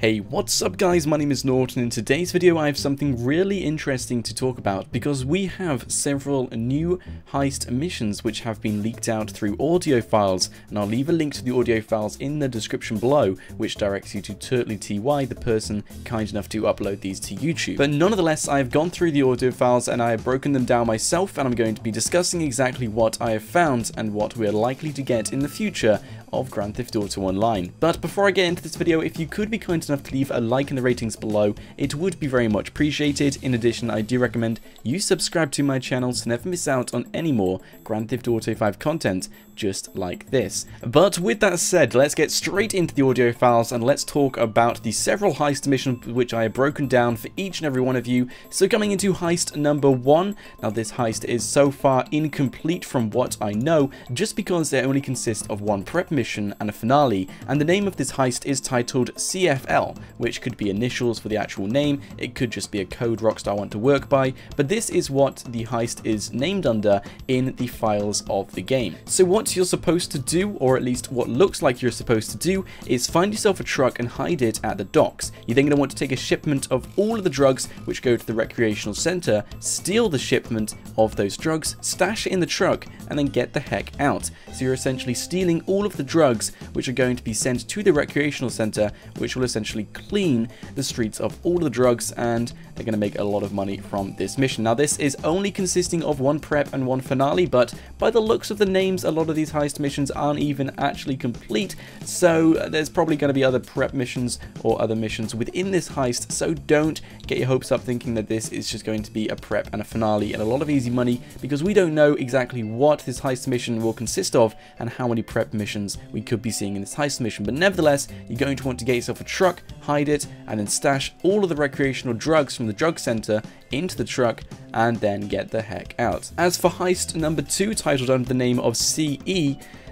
Hey, what's up guys, my name is Nort, and in today's video I have something really interesting to talk about because we have several new heist missions which have been leaked out through audio files, and I'll leave a link to the audio files in the description below which directs you to TurtleyTY, the person kind enough to upload these to YouTube. But nonetheless, I have gone through the audio files and I have broken them down myself, and I'm going to be discussing exactly what I have found and what we are likely to get in the future of Grand Theft Auto Online. But before I get into this video, if you could be kind enough to leave a like in the ratings below, it would be very much appreciated. In addition, I do recommend you subscribe to my channel to never miss out on any more Grand Theft Auto 5 content just like this. But with that said, let's get straight into the audio files and let's talk about the several heist missions which I have broken down for each and every one of you. So coming into heist number 1, now this heist is so far incomplete from what I know, just because they only consist of one prep mission and a finale, and the name of this heist is titled CFL, which could be initials for the actual name, it could just be a code Rockstar want to work by, but this is what the heist is named under in the files of the game. So what you're supposed to do, or at least what looks like you're supposed to do, is find yourself a truck and hide it at the docks. You're then going to want to take a shipment of all of the drugs which go to the recreational center, steal the shipment of those drugs, stash it in the truck, and then get the heck out. So you're essentially stealing all of the drugs which are going to be sent to the recreational center, which will essentially clean the streets of all the drugs, and they're going to make a lot of money from this mission. Now this is only consisting of one prep and one finale, but by the looks of the names, a lot of these heist missions aren't even actually complete, so there's probably going to be other prep missions or other missions within this heist, so don't get your hopes up thinking that this is just going to be a prep and a finale and a lot of easy money, because we don't know exactly what this heist mission will consist of and how many prep missions we could be seeing in this heist mission. But nevertheless, you're going to want to get yourself a truck, hide it, and then stash all of the recreational drugs from the drug center into the truck, and then get the heck out. As for heist number 2, titled under the name of CE,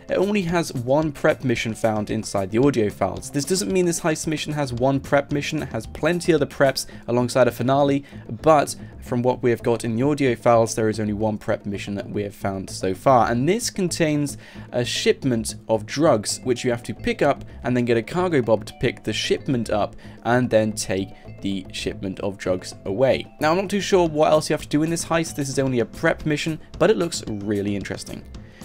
it only has one prep mission found inside the audio files. This doesn't mean this heist mission has one prep mission, it has plenty other preps alongside a finale, but from what we have got in the audio files, there is only one prep mission that we have found so far, and this contains a shipment of drugs which you have to pick up and then get a cargo bob to pick the shipment up and then take the shipment of drugs away. Now I'm not too sure what else you have to do in this heist, this is only a prep mission, but it looks really interesting.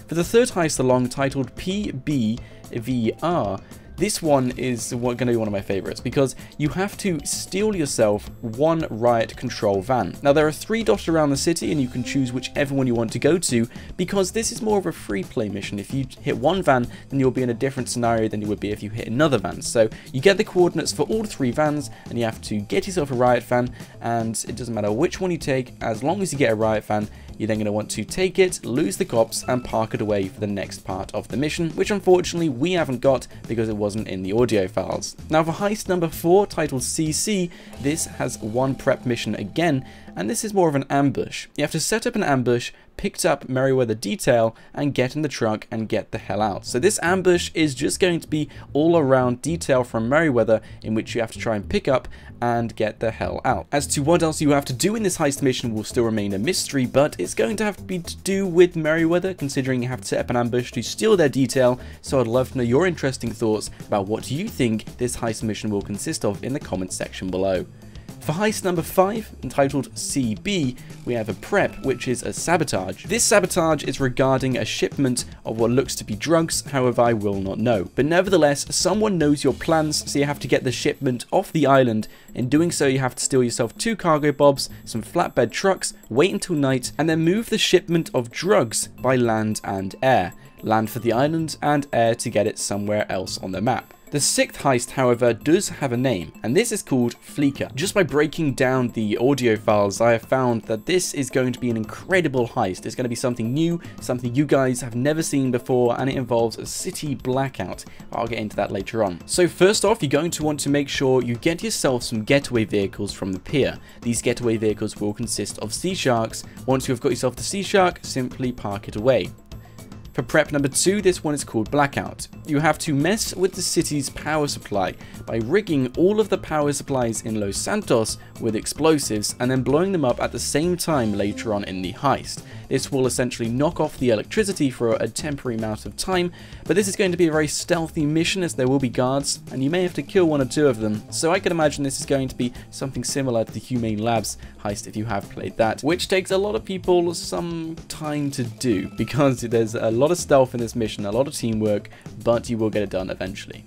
For the third heist along, titled PBVR, this one is going to be one of my favorites because you have to steal yourself one riot control van. Now there are 3 dotted around the city and you can choose whichever one you want to go to, because this is more of a free play mission. If you hit one van, then you'll be in a different scenario than you would be if you hit another van. So you get the coordinates for all 3 vans and you have to get yourself a riot van, and it doesn't matter which one you take, as long as you get a riot van, you're then going to want to take it, lose the cops, and park it away for the next part of the mission, which unfortunately we haven't got because it wasn't in the audio files. Now for heist number 4, titled CC, this has one prep mission again, and this is more of an ambush. You have to set up an ambush, pick up Merryweather detail, and get in the truck and get the hell out. So this ambush is just going to be all around detail from Merryweather in which you have to try and pick up and get the hell out. As to what else you have to do in this heist mission will still remain a mystery, but it's going to have to be to do with Merryweather, considering you have to set up an ambush to steal their detail. So I'd love to know your interesting thoughts about what you think this heist mission will consist of in the comments section below. For heist number 5, entitled CB, we have a prep, which is a sabotage. This sabotage is regarding a shipment of what looks to be drugs, however I will not know. But nevertheless, someone knows your plans, so you have to get the shipment off the island. In doing so, you have to steal yourself 2 cargo bobs, some flatbed trucks, wait until night, and then move the shipment of drugs by land and air. Land for the island and air to get it somewhere else on the map. The 6th heist, however, does have a name, and this is called Fleeker. Just by breaking down the audio files, I have found that this is going to be an incredible heist. It's going to be something new, something you guys have never seen before, and it involves a city blackout. I'll get into that later on. So first off, you're going to want to make sure you get yourself some getaway vehicles from the pier. These getaway vehicles will consist of sea sharks. Once you have got yourself the sea shark, simply park it away. For prep number 2, this one is called Blackout. You have to mess with the city's power supply by rigging all of the power supplies in Los Santos with explosives and then blowing them up at the same time later on in the heist. This will essentially knock off the electricity for a temporary amount of time, but this is going to be a very stealthy mission as there will be guards and you may have to kill one or two of them, so I can imagine this is going to be something similar to the Humane Labs heist if you have played that, which takes a lot of people some time to do because there's a lot of stealth in this mission, a lot of teamwork, but you will get it done eventually.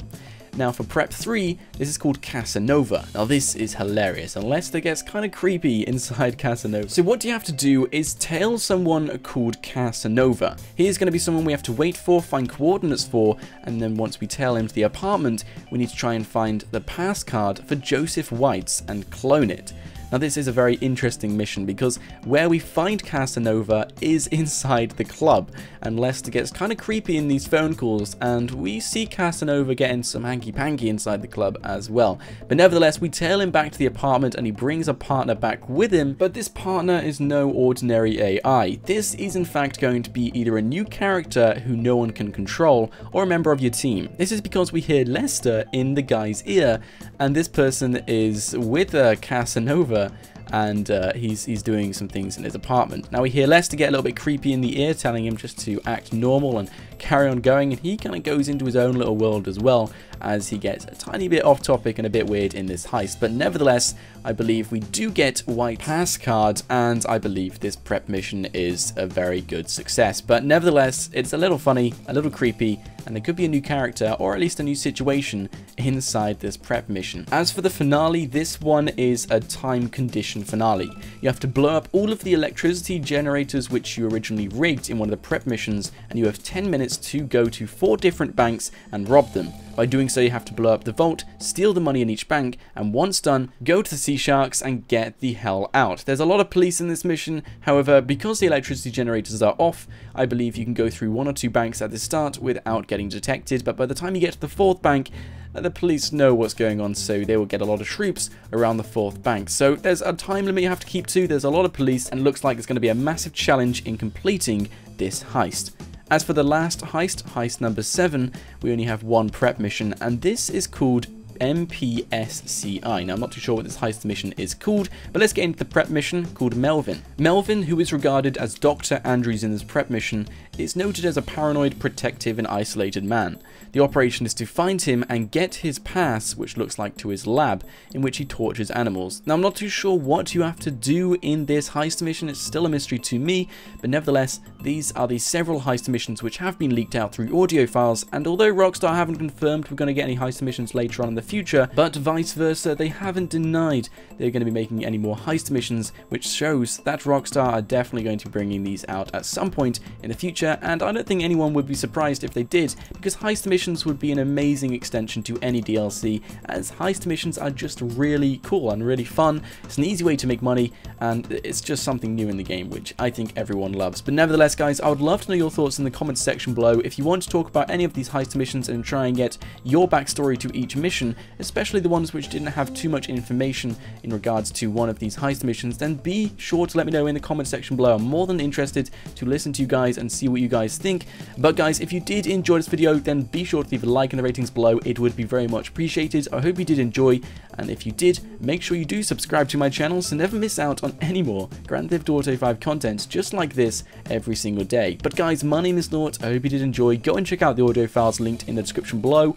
Now for prep 3, this is called Casanova. Now this is hilarious, and Lester gets kind of creepy inside Casanova. So what you have to do is tail someone called Casanova. He is going to be someone we have to wait for, find coordinates for, and then once we tail him to the apartment, we need to try and find the pass card for Joseph Whites and clone it. Now this is a very interesting mission because where we find Casanova is inside the club, and Lester gets kind of creepy in these phone calls, and we see Casanova getting some hanky-panky inside the club as well. But nevertheless, we tail him back to the apartment and he brings a partner back with him, but this partner is no ordinary AI. This is in fact going to be either a new character who no one can control or a member of your team. This is because we hear Lester in the guy's ear, and this person is with Casanova, and he's doing some things in his apartment. Now we hear Lester get a little bit creepy in the ear, telling him just to act normal and carry on going, and he kind of goes into his own little world as well, as he gets a tiny bit off topic and a bit weird in this heist. But nevertheless, I believe we do get White pass card, and I believe this prep mission is a very good success. But nevertheless, it's a little funny, a little creepy, and there could be a new character or at least a new situation inside this prep mission. As for the finale, this one is a time condition finale. You have to blow up all of the electricity generators which you originally rigged in one of the prep missions, and you have 10 minutes to go to 4 different banks and rob them. By doing so, you have to blow up the vault, steal the money in each bank, and once done, go to the Sea Sharks and get the hell out. There's a lot of police in this mission, however, because the electricity generators are off, I believe you can go through 1 or 2 banks at the start without getting detected, but by the time you get to the 4th bank, the police know what's going on, so they will get a lot of troops around the 4th bank. So there's a time limit you have to keep to, there's a lot of police, and it looks like it's going to be a massive challenge in completing this heist. As for the last heist, heist number 7, we only have 1 prep mission, and this is called MPSCI. Now I'm not too sure what this heist mission is called, but let's get into the prep mission called Melvin. Melvin, who is regarded as Dr. Andrews in this prep mission, is noted as a paranoid, protective and isolated man. The operation is to find him and get his pass, which looks like to his lab, in which he tortures animals. Now I'm not too sure what you have to do in this heist mission, it's still a mystery to me, but nevertheless these are the several heist missions which have been leaked out through audio files, and although Rockstar haven't confirmed we're going to get any heist missions later on in the future, but vice versa, they haven't denied they're going to be making any more heist missions, which shows that Rockstar are definitely going to be bringing these out at some point in the future, and I don't think anyone would be surprised if they did, because heist missions would be an amazing extension to any DLC, as heist missions are just really cool and really fun. It's an easy way to make money, and it's just something new in the game, which I think everyone loves. But nevertheless, guys, I would love to know your thoughts in the comments section below. If you want to talk about any of these heist missions and try and get your backstory to each mission, especially the ones which didn't have too much information in regards to one of these heist missions, then be sure to let me know in the comment section below. I'm more than interested to listen to you guys and see what you guys think. But guys, if you did enjoy this video, then be sure to leave a like in the ratings below. It would be very much appreciated. I hope you did enjoy, and if you did, make sure you do subscribe to my channel so never miss out on any more Grand Theft Auto 5 content just like this every single day. But guys, my name is Nort. I hope you did enjoy. Go and check out the audio files linked in the description below,